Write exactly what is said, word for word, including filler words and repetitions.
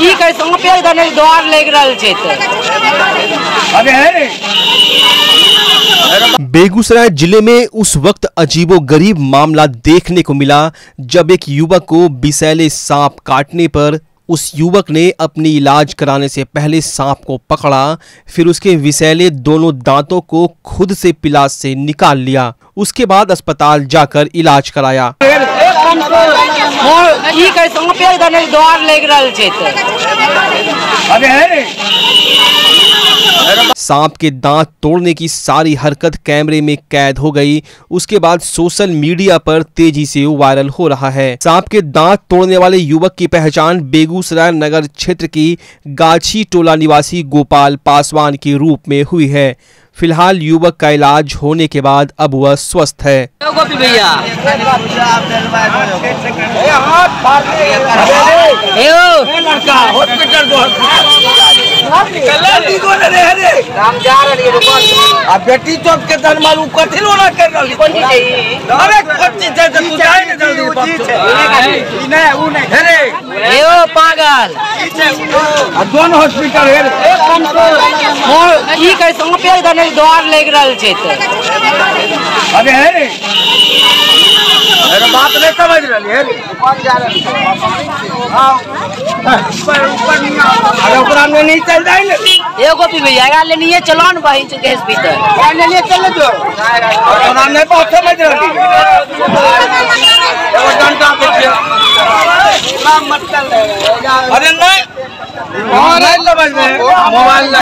ठीक है संग पे धने द्वार लग रहल छै त। बेगूसराय जिले में उस वक्त अजीबो गरीब मामला देखने को मिला जब एक युवक को विषैले सांप काटने पर उस युवक ने अपनी इलाज कराने से पहले सांप को पकड़ा, फिर उसके विषैले दोनों दांतों को खुद से पिलास से निकाल लिया। उसके बाद अस्पताल जाकर इलाज कराया। सांप के दांत तोड़ने की सारी हरकत कैमरे में कैद हो गई। उसके बाद सोशल मीडिया पर तेजी से वायरल हो रहा है। सांप के दांत तोड़ने वाले युवक की पहचान बेगूसराय नगर क्षेत्र की गाछी टोला निवासी गोपाल पासवान के रूप में हुई है। फिलहाल युवक का इलाज होने के बाद अब वह स्वस्थ है। भैया बेटी चौक के पागल दोनों हॉस्पिटल है द्वार लग रहा है अरे अरे बात नहीं समझ रही है ऊपर ऊपर नहीं नहीं चल जाए एगो भी भैया लेनी है चलो ना भाई हॉस्पिटल चल दो नहीं बात समझ रही अरे नहीं मोबाइल